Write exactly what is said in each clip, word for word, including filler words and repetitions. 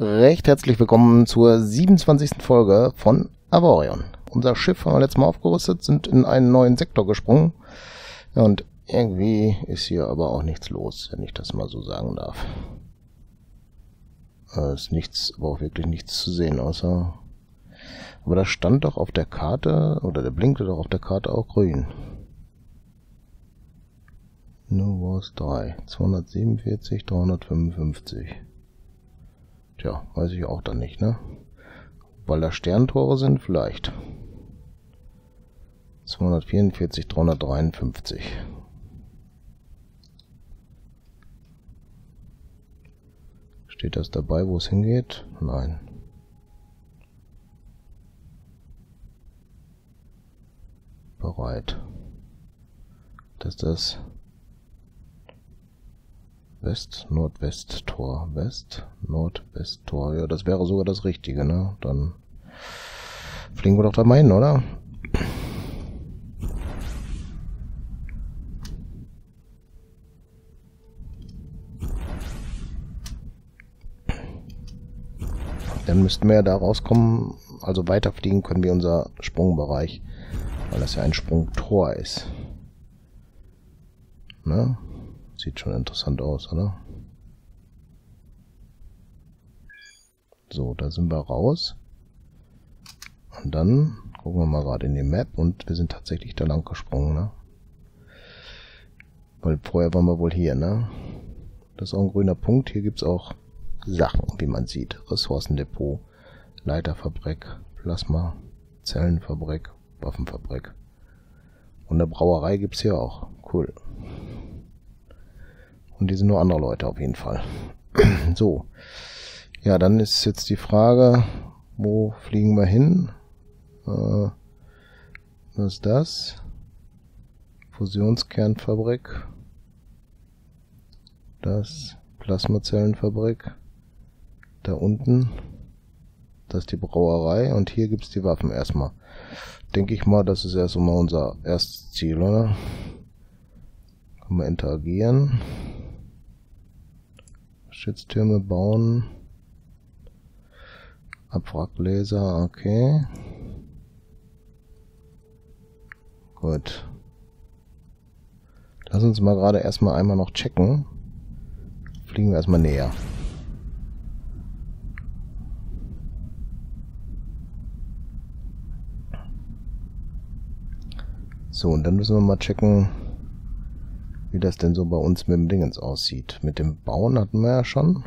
Recht herzlich willkommen zur siebenundzwanzigsten Folge von Avorion. Unser Schiff haben wir letztes Mal aufgerüstet, sind in einen neuen Sektor gesprungen. Ja, und irgendwie ist hier aber auch nichts los, wenn ich das mal so sagen darf. Äh, ist nichts, aber auch wirklich nichts zu sehen, außer... Aber das stand doch auf der Karte, oder der blinkte doch auf der Karte auch grün. New Wars drei, zweihundertsiebenundvierzig, dreihundertfünfundfünfzig. Tja, weiß ich auch dann nicht, ne? Weil da Sterntore sind, vielleicht. zweihundertvierundvierzig, dreihundertdreiundfünfzig. Steht das dabei, wo es hingeht? Nein. Bereit. Das ist das West-Nordwest-Tor. West-Nordwest-Tor. Ja, das wäre sogar das Richtige, ne? Dann fliegen wir doch da mal hin, oder? Dann müssten wir ja da rauskommen. Also weiterfliegen können wir unser Sprungbereich, weil das ja ein Sprungtor ist. Ne? Sieht schon interessant aus, oder? So, da sind wir raus. Und dann gucken wir mal gerade in die Map und wir sind tatsächlich da lang gesprungen, ne? Weil vorher waren wir wohl hier, ne? Das ist auch ein grüner Punkt. Hier gibt es auch Sachen, wie man sieht. Ressourcendepot, Leiterfabrik, Plasma, Zellenfabrik, Waffenfabrik. Und eine Brauerei gibt es hier auch. Cool. Und die sind nur andere Leute auf jeden Fall. So. Ja, dann ist jetzt die Frage, wo fliegen wir hin? Äh, was ist das? Fusionskernfabrik. Das Plasmazellenfabrik. Da unten. Das ist die Brauerei. Und hier gibt es die Waffen erstmal. Denke ich mal, das ist erst mal unser erstes Ziel, oder? Können wir interagieren. Schütztürme bauen. Abwrackgläser, okay. Gut. Lass uns mal gerade erstmal einmal noch checken. Fliegen wir erstmal näher. So, und dann müssen wir mal checken, wie das denn so bei uns mit dem Dingens aussieht. Mit dem Bauen hatten wir ja schon.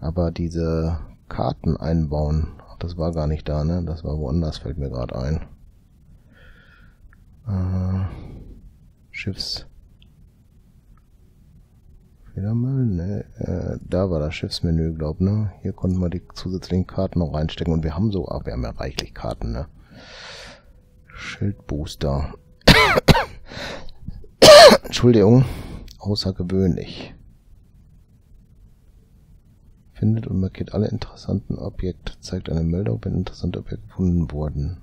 Aber diese Karten einbauen, das war gar nicht da, ne? Das war woanders, fällt mir gerade ein. Äh, Schiffs... Federmüll? Ne, äh, da war das Schiffsmenü, glaub, ne? Hier konnten wir die zusätzlichen Karten noch reinstecken. Und wir haben so, aber wir haben ja reichlich Karten, ne? Schildbooster. Entschuldigung, außergewöhnlich. Findet und markiert alle interessanten Objekte. Zeigt eine Meldung, wenn interessante Objekte gefunden wurden.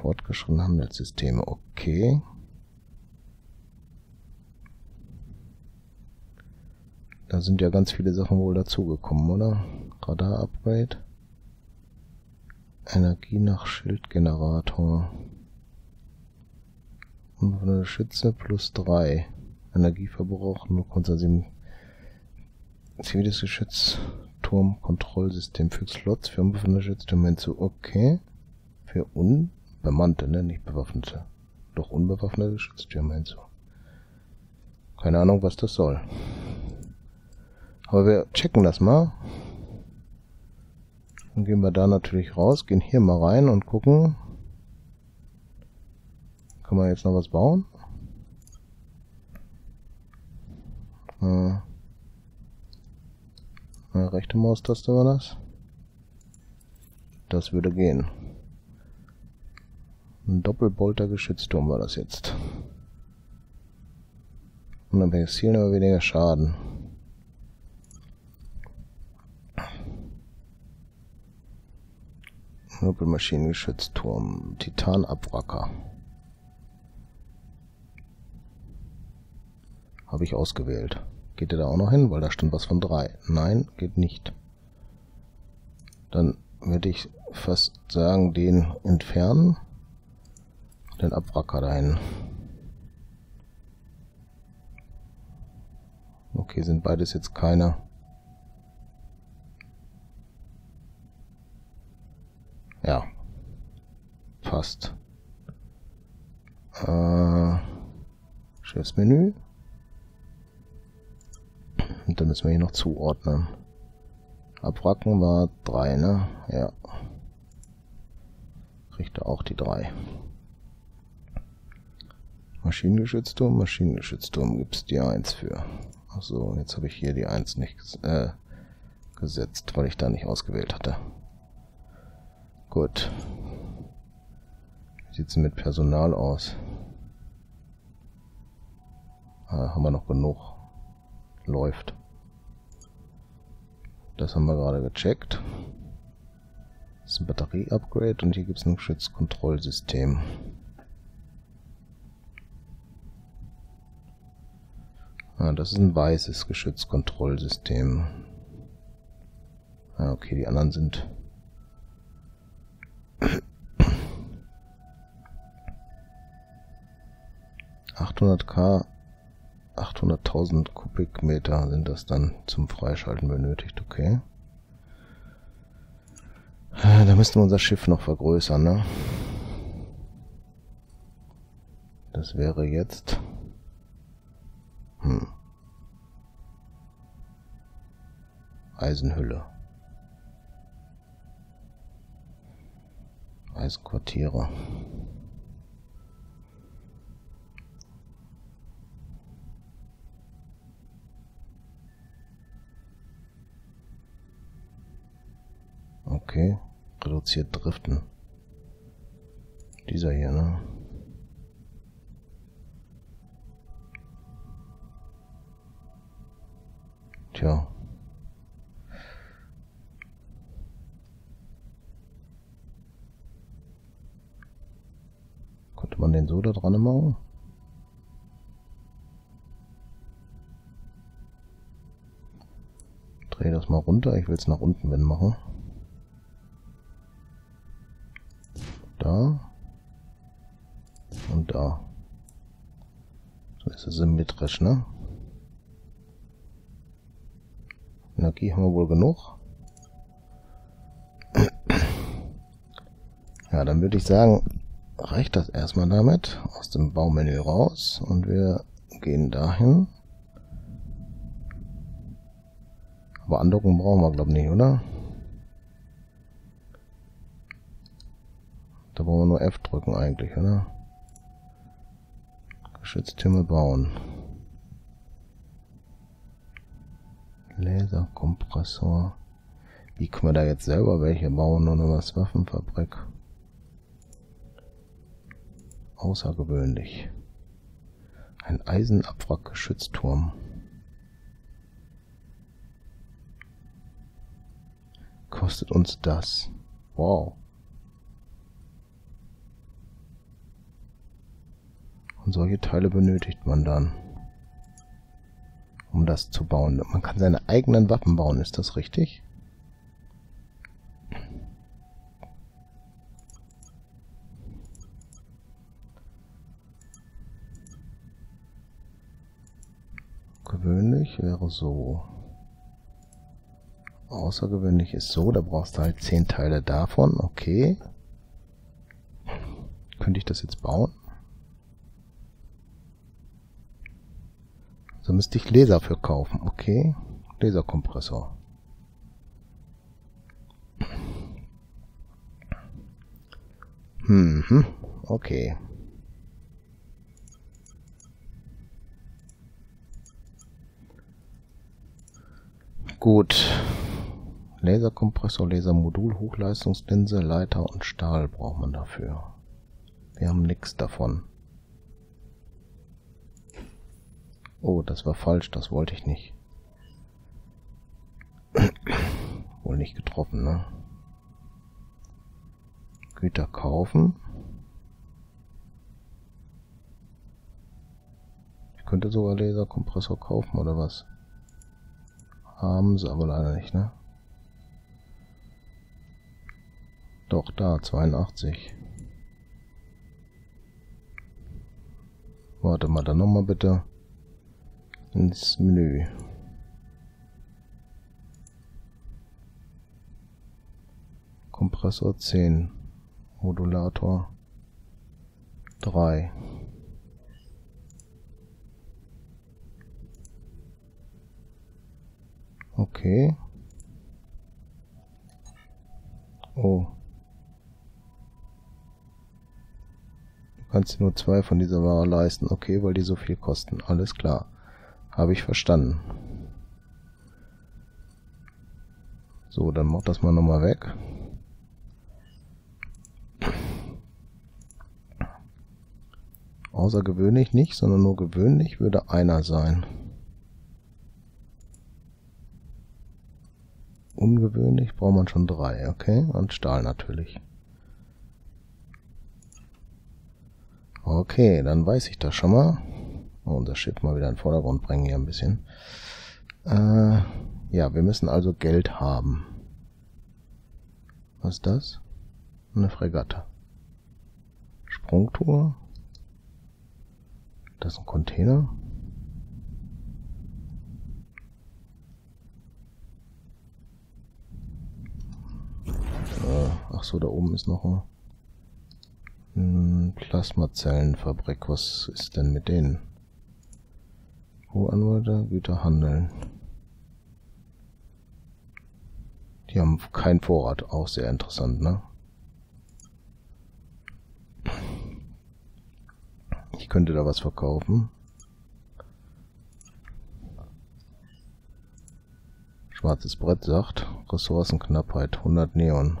Fortgeschrittene Handelssysteme. Okay. Da sind ja ganz viele Sachen wohl dazugekommen, oder? Radar-Upgrade. Energie nach Schildgenerator. Und von der Schütze plus drei. Energieverbrauch null Komma sieben. Ziviles Geschütz. Turm. Kontrollsystem. Fügt Slots für unbefundene Schütztürme hinzu. Okay. Für unbemannte, ne? Nicht bewaffnete. Doch unbewaffnete Schütztürme hinzu. Keine Ahnung, was das soll. Aber wir checken das mal. Dann gehen wir da natürlich raus. Gehen hier mal rein und gucken. Kann man jetzt noch was bauen? Äh, rechte Maustaste war das. Das würde gehen. Ein Doppelbolter Geschützturm war das jetzt. Und dann passieren aber weniger Schaden. Doppelmaschinengeschützturm. Titanabwracker. Habe ich ausgewählt. Geht ihr da auch noch hin? Weil da stand was von drei. Nein, geht nicht. Dann würde ich fast sagen, den entfernen. Den Abwracker dahin. Okay, sind beides jetzt keine. Ja. Passt. Äh, Schiffsmenü. Und dann müssen wir hier noch zuordnen. Abwracken war drei, ne? Ja. Kriegt er auch die drei. Maschinengeschützturm, Maschinengeschützturm gibt es die eins für. Achso, jetzt habe ich hier die eins nicht äh, gesetzt, weil ich da nicht ausgewählt hatte. Gut. Wie sieht es mit Personal aus? Ah, haben wir noch genug? Läuft. Das haben wir gerade gecheckt. Das ist ein Batterie-Upgrade und hier gibt es ein Geschützkontrollsystem. Ah, das ist ein weißes Geschützkontrollsystem. Ah, okay, die anderen sind... achthunderttausend achthunderttausend Kubikmeter sind das dann zum Freischalten benötigt, okay. Da müssten wir unser Schiff noch vergrößern, ne? Das wäre jetzt... Hm. Eisenhülle. Eisenquartiere. Okay. Reduziert Driften. Dieser hier, ne? Tja. Konnte man den so da dran machen? Dreh das mal runter, ich will es nach unten wenden machen. Da. Und da. So ist es symmetrisch, ne? Energie haben wir wohl genug. Ja, dann würde ich sagen, reicht das erstmal damit. Aus dem Baumenü raus. Und wir gehen dahin. Aber Andocken brauchen wir, glaube ich, nicht, oder? Da brauchen wir nur F drücken eigentlich, oder? Geschütztürme bauen. Laserkompressor. Wie können wir da jetzt selber welche bauen oder was? Waffenfabrik. Außergewöhnlich. Ein Eisenabwrack-Geschützturm. Kostet uns das. Wow. Und solche Teile benötigt man dann, um das zu bauen. Man kann seine eigenen Waffen bauen, ist das richtig? Gewöhnlich wäre so. Außergewöhnlich ist so, da brauchst du halt zehn Teile davon. Okay. Könnte ich das jetzt bauen? Da müsste ich Laser für kaufen. Okay. Laserkompressor. Mhm. Okay. Gut. Laserkompressor, Lasermodul, Hochleistungslinse, Leiter und Stahl braucht man dafür. Wir haben nichts davon. Oh, das war falsch, das wollte ich nicht. Wohl nicht getroffen, ne? Güter kaufen. Ich könnte sogar Laserkompressor kaufen, oder was? Haben sie aber leider nicht, ne? Doch, da, zweiundachtzig. Warte mal, dann nochmal bitte ins Menü. Kompressor zehn, Modulator drei. Okay. Oh. Du kannst dir nur zwei von dieser Ware leisten. Okay, weil die so viel kosten. Alles klar. Habe ich verstanden. So, dann mach das mal nochmal weg. Außergewöhnlich nicht, sondern nur gewöhnlich würde einer sein. Ungewöhnlich braucht man schon drei, okay? Und Stahl natürlich. Okay, dann weiß ich das schon mal. Und das Schiff mal wieder in den Vordergrund bringen hier ein bisschen. Äh, ja, wir müssen also Geld haben. Was ist das? Eine Fregatte. Sprungtour. Das ist ein Container. Ach so, da oben ist noch eine Plasmazellenfabrik. Was ist denn mit denen? Anwender, Güter handeln. Die haben keinen Vorrat. Auch sehr interessant, ne? Ich könnte da was verkaufen. Schwarzes Brett sagt, Ressourcenknappheit, hundert Neon.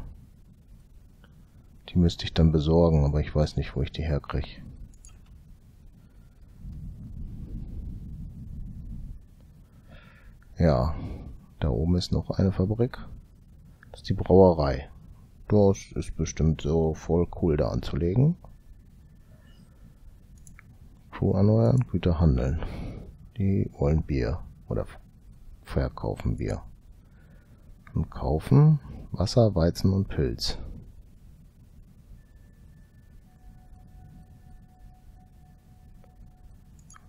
Die müsste ich dann besorgen, aber ich weiß nicht, wo ich die herkriege. Ja, da oben ist noch eine Fabrik. Das ist die Brauerei. Das ist bestimmt so voll cool da anzulegen. Crew anheuern, Güter handeln. Die wollen Bier oder verkaufen Bier. Und kaufen Wasser, Weizen und Pilz.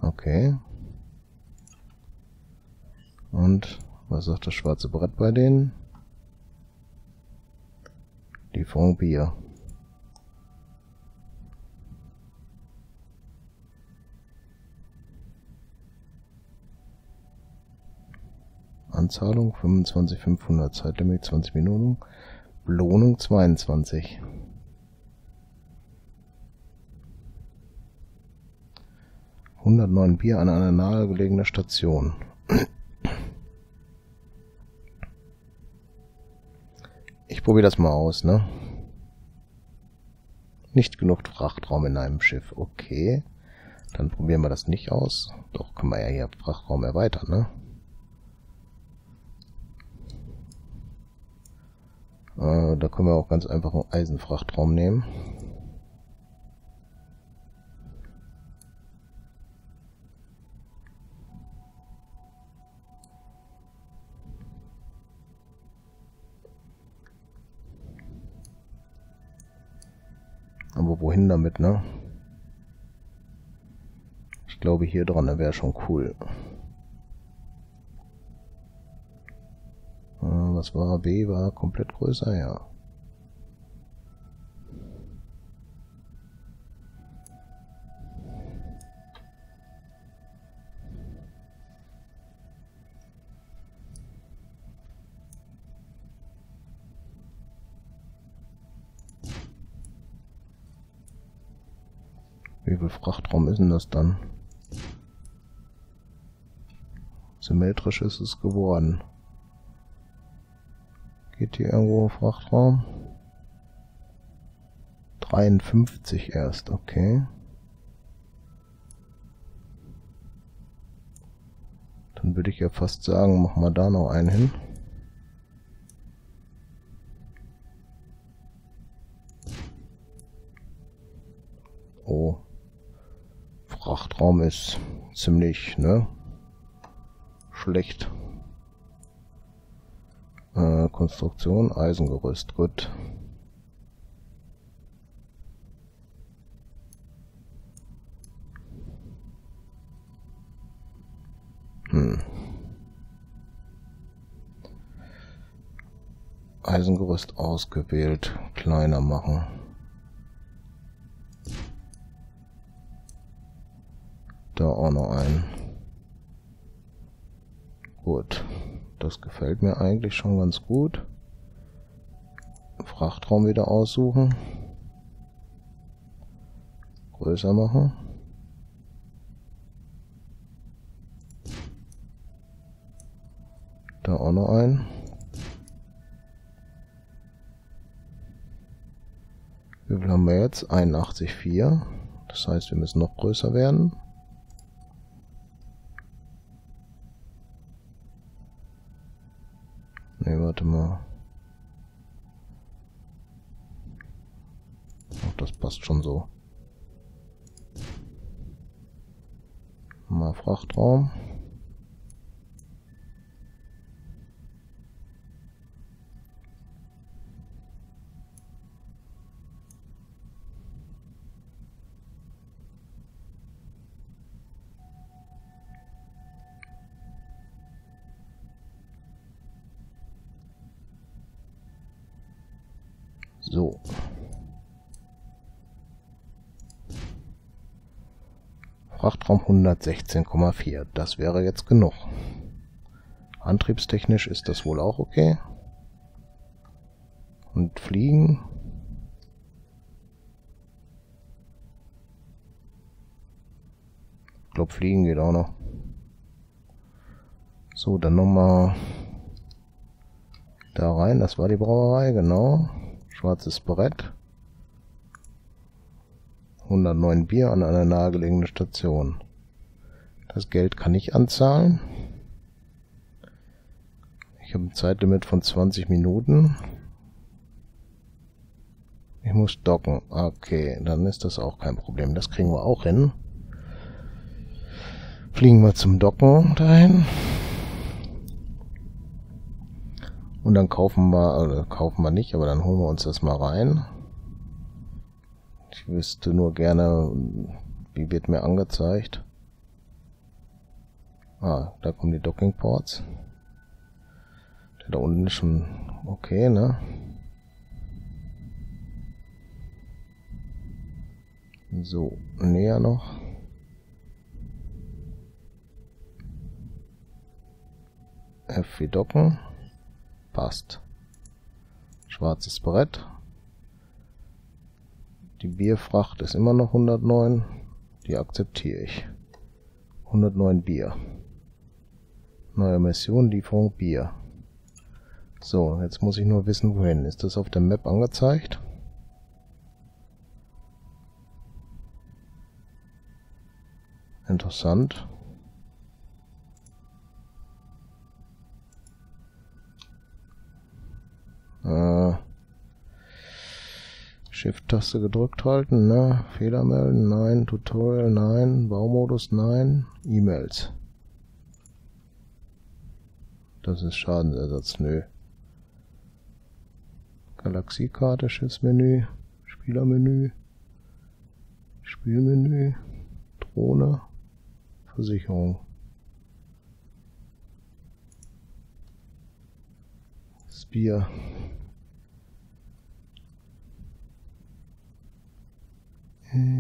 Okay. Und was sagt das schwarze Brett bei denen? Lieferung Bier. Anzahlung fünfundzwanzigtausendfünfhundert, Zeitlimit zwanzig Minuten, Belohnung zweiundzwanzig. hundertneun Bier an einer nahegelegenen Station. Ich probiere das mal aus, ne? Nicht genug Frachtraum in einem Schiff. Okay. Dann probieren wir das nicht aus. Doch, können wir ja hier Frachtraum erweitern, ne? Äh, da können wir auch ganz einfach einen Eisenfrachtraum nehmen. Aber wohin damit, ne? Ich glaube hier dran, da wäre schon cool. Äh, was war B? War komplett größer, ja. Wie viel Frachtraum ist denn das dann? Symmetrisch ist es geworden. Geht hier irgendwo Frachtraum? dreiundfünfzig erst, okay. Dann würde ich ja fast sagen, mach mal da noch einen hin. Oh. Frachtraum ist ziemlich, ne? Schlecht. Äh, Konstruktion, Eisengerüst, gut. Eisengerüst ausgewählt, kleiner machen. Da auch noch ein. Gut, das gefällt mir eigentlich schon ganz gut. Frachtraum wieder aussuchen. Größer machen. Da auch noch ein. Wie viel haben wir jetzt? einundachtzig Komma vier. Das heißt, wir müssen noch größer werden. Ne, warte mal. Ach, das passt schon so. Mal Frachtraum. So. Frachtraum hundertsechzehn Komma vier. Das wäre jetzt genug. Antriebstechnisch ist das wohl auch okay. Und fliegen. Ich glaube, fliegen geht auch noch. So, dann nochmal da rein. Das war die Brauerei, genau. Schwarzes Brett. hundertneun Bier an einer nahegelegenen Station. Das Geld kann ich anzahlen. Ich habe ein Zeitlimit von zwanzig Minuten. Ich muss docken. Okay, dann ist das auch kein Problem. Das kriegen wir auch hin. Fliegen wir zum Docken dahin. Und dann kaufen wir, also kaufen wir nicht, aber dann holen wir uns das mal rein. Ich wüsste nur gerne, wie wird mir angezeigt. Ah, da kommen die Docking Ports. Der da unten ist schon okay, ne? So, näher noch. F wie Docken. Passt. Schwarzes Brett. Die Bierfracht ist immer noch hundertneun. Die akzeptiere ich. hundertneun Bier. Neue Mission, Lieferung Bier. So, jetzt muss ich nur wissen, wohin. Ist das auf der Map angezeigt? Interessant. Äh, Shift-Taste gedrückt halten, ne? Fehler melden, nein. Tutorial, nein. Baumodus, nein. E-Mails. Das ist Schadensersatz, nö. Galaxiekarte, Schiffsmenü, Spielermenü, Spielmenü, Drohne, Versicherung. Das Bier.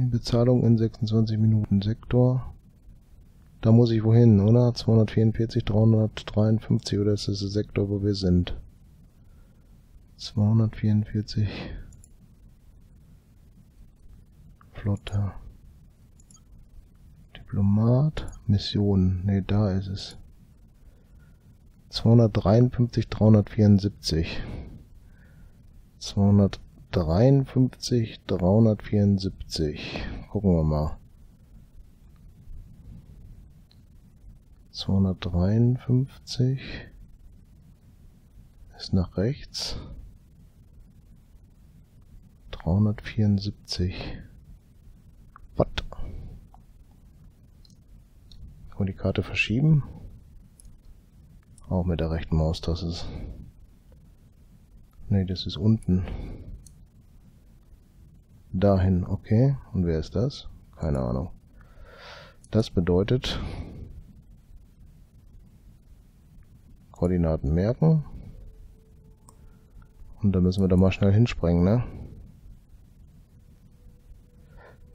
Bezahlung in sechsundzwanzig Minuten Sektor. Da muss ich wohin, oder? zweihundertvierundvierzig, dreihundertdreiundfünfzig, oder ist das der Sektor, wo wir sind? zweihundertvierundvierzig. Flotte. Diplomat. Mission. Ne, da ist es. zweihundertdreiundfünfzig, dreihundertvierundsiebzig. zweihundertdreiundfünfzig. dreiundfünfzig, dreihundertvierundsiebzig. Gucken wir mal. zweihundertdreiundfünfzig ist nach rechts. dreihundertvierundsiebzig. Was? Können wir die Karte verschieben? Auch mit der rechten Maustaste. Ne, das ist unten. Dahin, okay. Und wer ist das? Keine Ahnung. Das bedeutet Koordinaten merken. Und da müssen wir da mal schnell hinspringen, ne?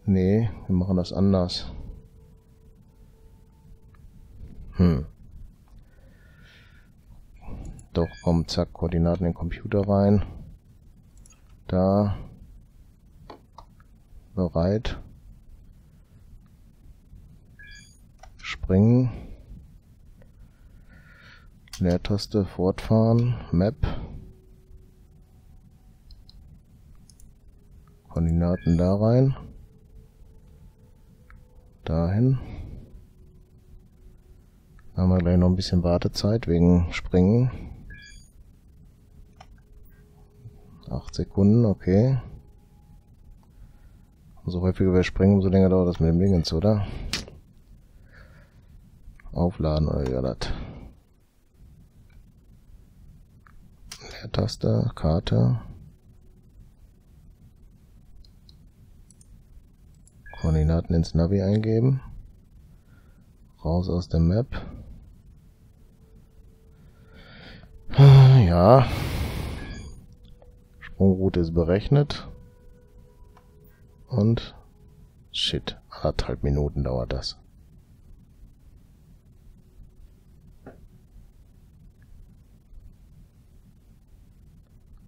Nee, wir machen das anders. Hm. Doch, komm, zack, Koordinaten in den Computer rein. Da. Bereit. Springen. Leertaste, fortfahren. Map. Koordinaten da rein. Dahin. Da haben wir gleich noch ein bisschen Wartezeit wegen Springen. acht Sekunden, okay. Umso häufiger wir springen, umso länger dauert das mit dem Dingens, oder? Aufladen, oder ja, das. Leertaste, Karte. Koordinaten ins Navi eingeben. Raus aus der Map. Ja. Sprungroute ist berechnet. Und shit, anderthalb Minuten dauert das.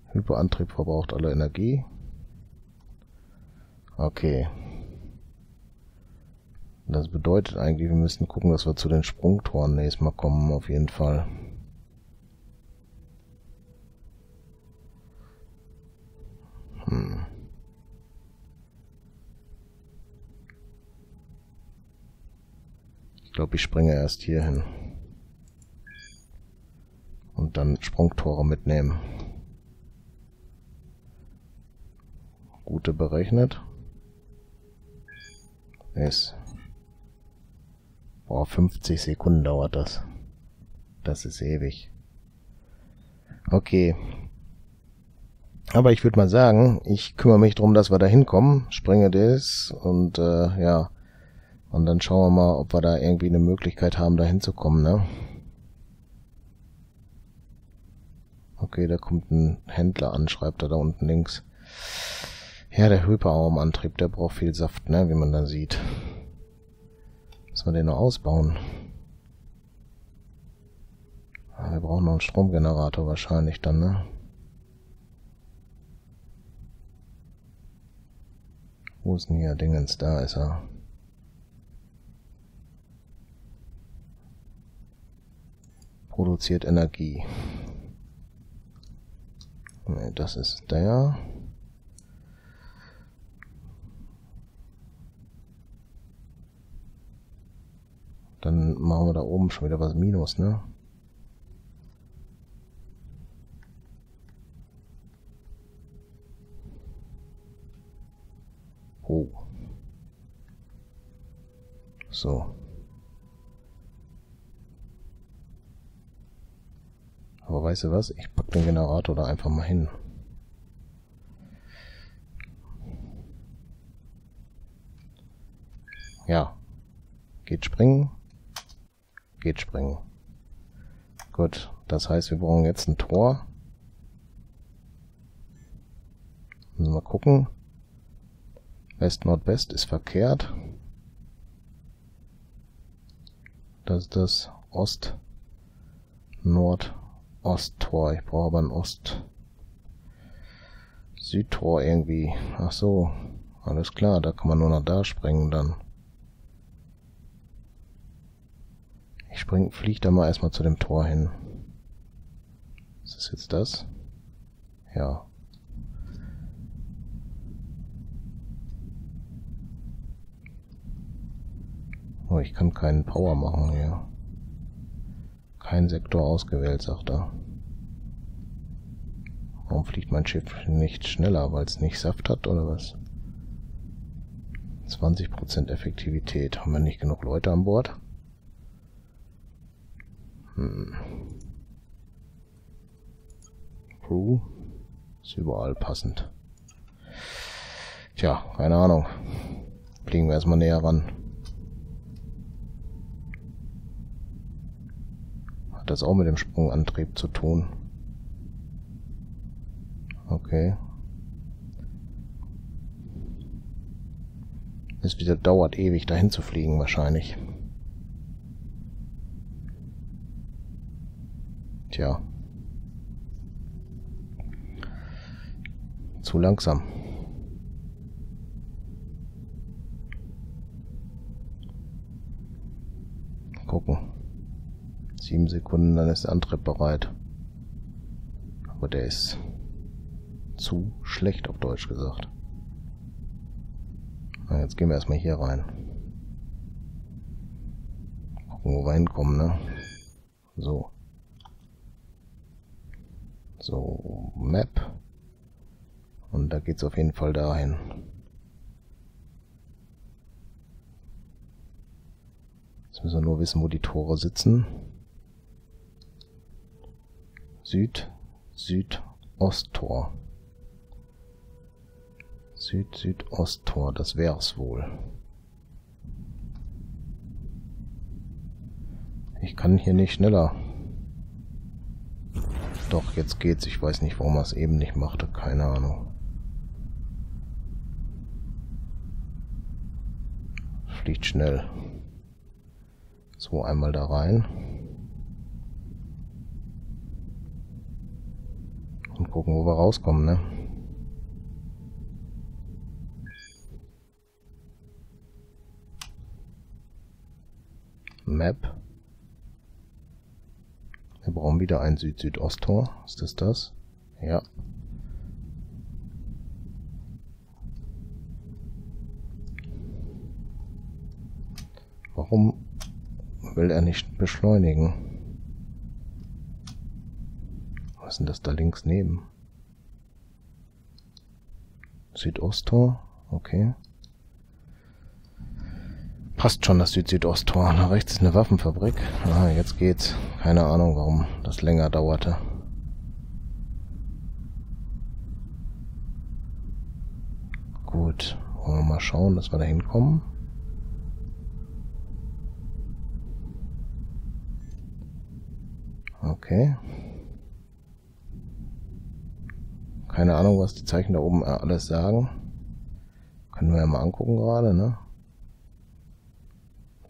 Hyperantrieb verbraucht alle Energie. Okay. Das bedeutet eigentlich, wir müssen gucken, dass wir zu den Sprungtoren nächstes Mal kommen, auf jeden Fall. Hm. Ich glaube, ich springe erst hier hin. Und dann Sprungtore mitnehmen. Route berechnet. Ist. Boah, fünfzig Sekunden dauert das. Das ist ewig. Okay. Aber ich würde mal sagen, ich kümmere mich darum, dass wir da hinkommen. Springe das und äh, ja. Und dann schauen wir mal, ob wir da irgendwie eine Möglichkeit haben, da hinzukommen, ne? Okay, da kommt ein Händler an, schreibt er da unten links. Ja, der Hyperraumantrieb, der braucht viel Saft, ne? Wie man da sieht. Müssen wir den noch ausbauen? Wir brauchen noch einen Stromgenerator wahrscheinlich dann, ne? Wo ist denn hier Dingens? Da ist er. Produziert Energie. Ne, das ist der. Dann machen wir da oben schon wieder was Minus, ne? Oh. So. Aber weißt du was? Ich pack den Generator da einfach mal hin. Ja. Geht springen. Geht springen. Gut, das heißt, wir brauchen jetzt ein Tor. Müssen wir mal gucken. West-Nordwest ist verkehrt. Das ist das Ost-Nord-Ost-Tor. Ich brauche aber ein Ost-Süd-Tor irgendwie. Ach so, alles klar, da kann man nur noch da springen dann. Ich spring, flieg da mal erstmal zu dem Tor hin. Ist das jetzt das? Ja. Oh, ich kann keinen Power machen hier. Kein Sektor ausgewählt, sagt er. Warum fliegt mein Schiff nicht schneller? Weil es nicht Saft hat, oder was? zwanzig Prozent Effektivität. Haben wir nicht genug Leute an Bord? Hm. Crew. Ist überall passend. Tja, keine Ahnung. Fliegen wir erstmal näher ran. Hat das auch mit dem Sprungantrieb zu tun? Okay. Es wieder dauert ewig, dahin zu fliegen wahrscheinlich. Tja. Zu langsam. Gucken. Sieben Sekunden, dann ist der Antrieb bereit. Aber der ist zu schlecht, auf Deutsch gesagt. Na, jetzt gehen wir erstmal hier rein. Gucken, wo wir hinkommen, ne? So. So, Map. Und da geht's auf jeden Fall dahin. Jetzt müssen wir nur wissen, wo die Tore sitzen. Süd, Südosttor. Süd-Südosttor, das wär's wohl. Ich kann hier nicht schneller. Doch, jetzt geht's. Ich weiß nicht, warum er es eben nicht machte. Keine Ahnung. Fliegt schnell. So, einmal da rein. Und gucken, wo wir rauskommen, ne? Map. Wir brauchen wieder ein Süd-Südost-Tor. Ist das das? Ja. Warum will er nicht beschleunigen? Was ist denn das da links neben? Südosttor? Okay. Passt schon, das Süd-Südost-Tor. Da rechts ist eine Waffenfabrik. Ah, jetzt geht's. Keine Ahnung, warum das länger dauerte. Gut. Wollen wir mal schauen, dass wir da hinkommen. Okay. Keine Ahnung, was die Zeichen da oben alles sagen. Können wir ja mal angucken gerade, ne?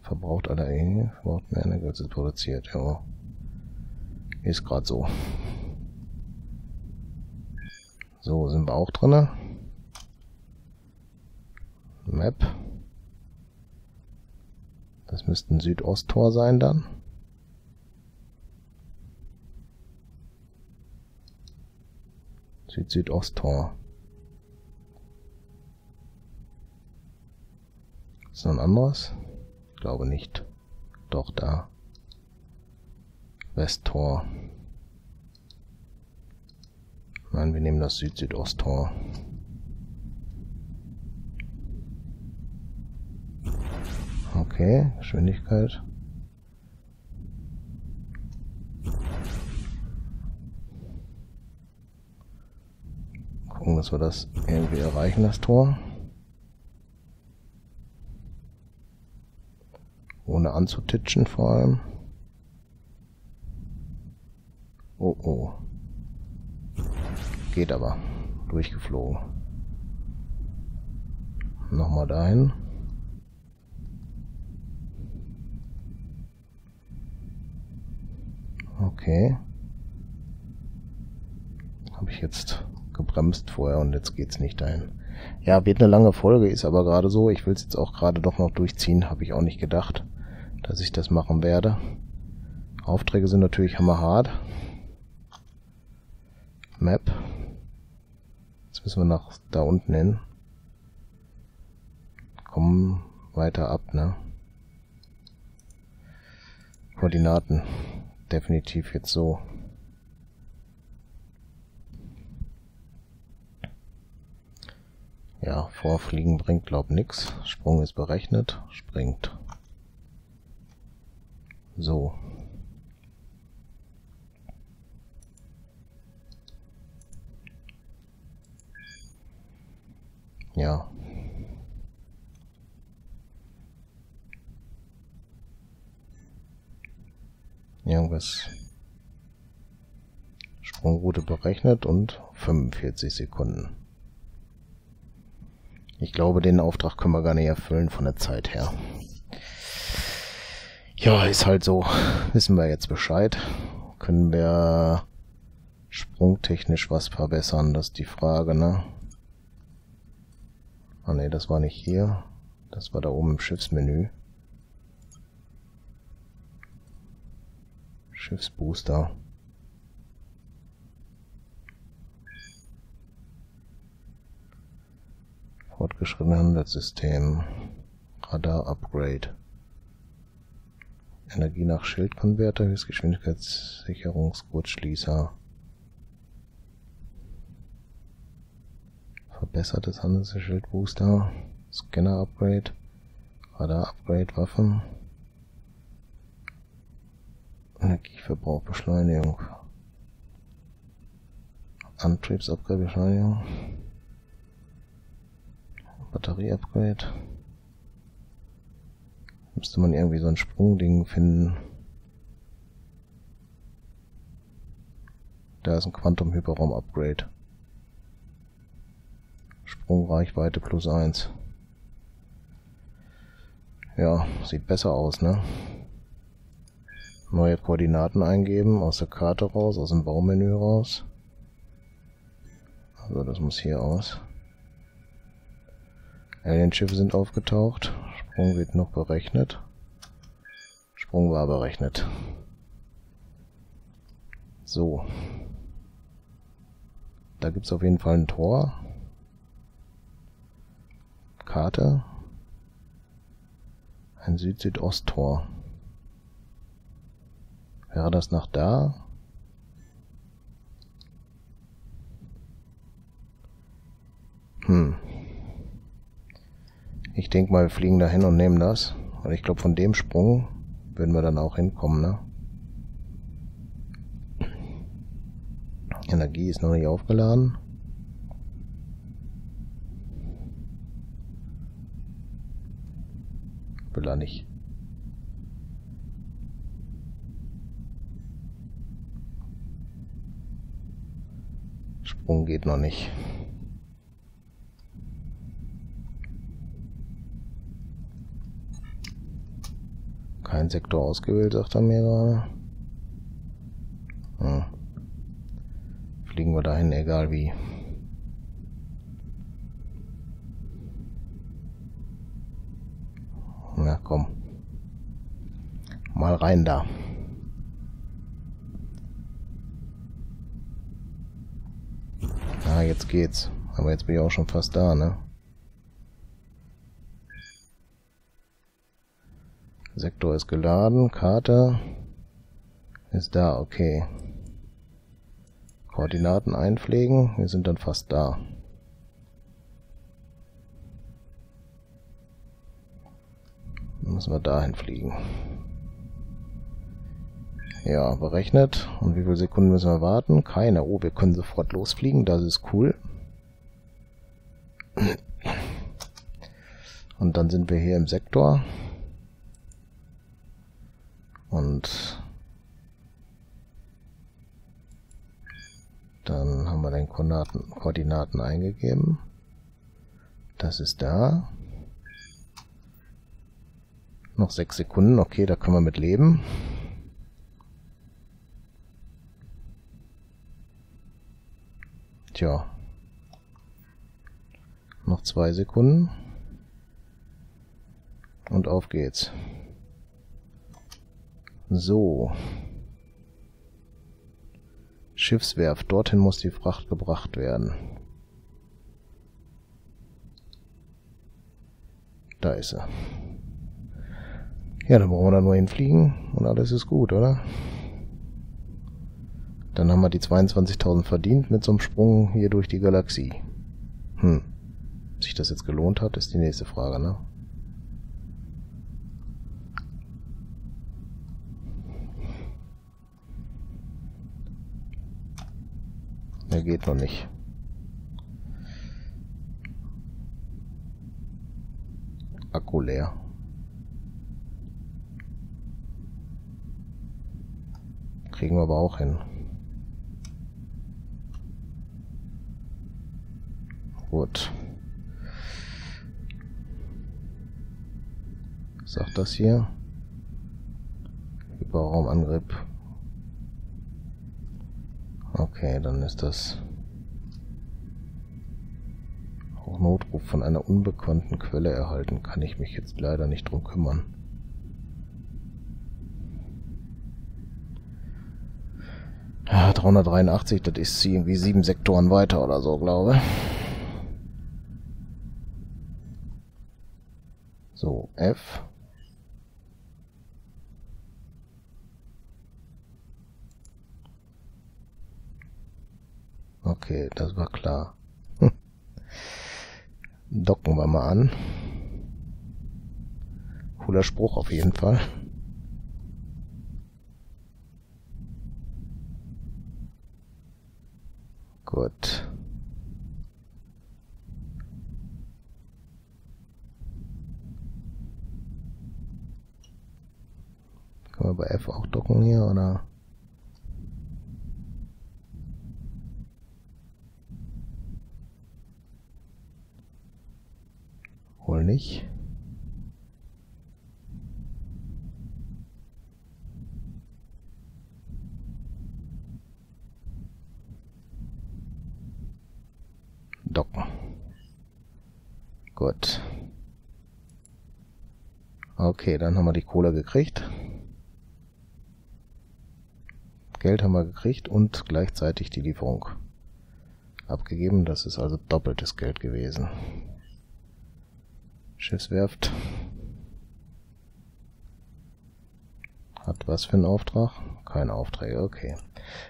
Verbraucht aller Energie, verbraucht mehr Energie als es produziert. Ja, ist gerade so. So, sind wir auch drin. Map. Das müsste ein Südosttor sein dann. Süd-Südosttor. Ist noch ein anderes? Ich glaube nicht. Doch, da. Westtor. Nein, wir nehmen das Süd-Südosttor. Okay, Geschwindigkeit. Gucken, dass wir das irgendwie erreichen, das Tor. Ohne anzutitschen vor allem. Oh oh. Geht aber. Durchgeflogen. Nochmal dahin. Okay. Habe ich jetzt gebremst vorher und jetzt geht's nicht dahin. Ja, wird eine lange Folge, ist aber gerade so. Ich will es jetzt auch gerade doch noch durchziehen. Habe ich auch nicht gedacht, dass ich das machen werde. Aufträge sind natürlich hammerhart. Map. Jetzt müssen wir nach da unten hin. Kommen weiter ab, ne? Koordinaten. Definitiv jetzt so. Ja, vorfliegen bringt, glaub nix. Sprung ist berechnet. Springt. So. Ja. Irgendwas. Sprungroute berechnet und fünfundvierzig Sekunden. Ich glaube, den Auftrag können wir gar nicht erfüllen von der Zeit her. Ja, ist halt so. Wissen wir jetzt Bescheid. Können wir sprungtechnisch was verbessern? Das ist die Frage, ne? Ah ne, das war nicht hier. Das war da oben im Schiffsmenü. Schiffsbooster. Fortgeschrittenes Handelssystem. Radar-Upgrade. Energie nach Schildkonverter, Höchstgeschwindigkeitssicherungskurzschließer. Verbessertes Handelsschildbooster. Scanner-Upgrade. Radar-Upgrade, Waffen. Energieverbrauch, Beschleunigung. Antriebsupgrade, Beschleunigung. Batterieupgrade. Müsste man irgendwie so ein Sprungding finden. Da ist ein Quantum-Hyperraum-Upgrade. Sprungreichweite plus eins. Ja, sieht besser aus, ne? Neue Koordinaten eingeben, aus der Karte raus, aus dem Baumenü raus. Also das muss hier aus. Alien-Schiffe sind aufgetaucht. Sprung wird noch berechnet. Sprung war berechnet. So. Da gibt es auf jeden Fall ein Tor. Karte. Ein Süd-Südost-Tor. Wäre das nach da? Hm. Ich denke mal, wir fliegen da hin und nehmen das. Und ich glaube, von dem Sprung würden wir dann auch hinkommen, ne? Energie ist noch nicht aufgeladen. Will er nicht. Sprung geht noch nicht. Kein Sektor ausgewählt, sagt er mir gerade. Hm. Fliegen wir dahin, egal wie. Na komm. Mal rein da. Ah, jetzt geht's. Aber jetzt bin ich auch schon fast da, ne? Sektor ist geladen. Karte ist da. Okay. Koordinaten einpflegen. Wir sind dann fast da. Dann müssen wir dahin fliegen. Ja, berechnet. Und wie viele Sekunden müssen wir warten? Keine. Oh, wir können sofort losfliegen. Das ist cool. Und dann sind wir hier im Sektor. Und dann haben wir den Koordinaten, Koordinaten eingegeben. Das ist da. Noch sechs Sekunden. Okay, da können wir mit leben. Tja. Noch zwei Sekunden. Und auf geht's. So. Schiffswerft. Dorthin muss die Fracht gebracht werden. Da ist er. Ja, dann brauchen wir da nur hinfliegen und alles ist gut, oder? Dann haben wir die zweiundzwanzigtausend verdient mit so einem Sprung hier durch die Galaxie. Hm. Ob sich das jetzt gelohnt hat, ist die nächste Frage, ne? Der geht noch nicht. Akku leer. Kriegen wir aber auch hin. Gut. Was sagt das hier? Überraumangriff. Okay, dann ist das auch Notruf von einer unbekannten Quelle erhalten. Kann ich mich jetzt leider nicht drum kümmern. Ja, dreihundertdreiundachtzig, das ist irgendwie sieben Sektoren weiter oder so, glaube ich. So, F. Okay, das war klar. Docken wir mal an. Cooler Spruch auf jeden Fall. Gut. Können wir bei F auch docken hier, oder? Wohl nicht. Docken. Gut. Okay, dann haben wir die Kohle gekriegt. Geld haben wir gekriegt und gleichzeitig die Lieferung abgegeben. Das ist also doppeltes Geld gewesen. Schiffswerft. Hat was für einen Auftrag? Keine Aufträge, okay.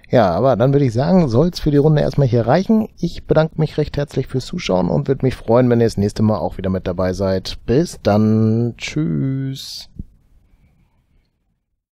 Ja, aber dann würde ich sagen, soll es für die Runde erstmal hier reichen. Ich bedanke mich recht herzlich fürs Zuschauen und würde mich freuen, wenn ihr das nächste Mal auch wieder mit dabei seid. Bis dann. Tschüss.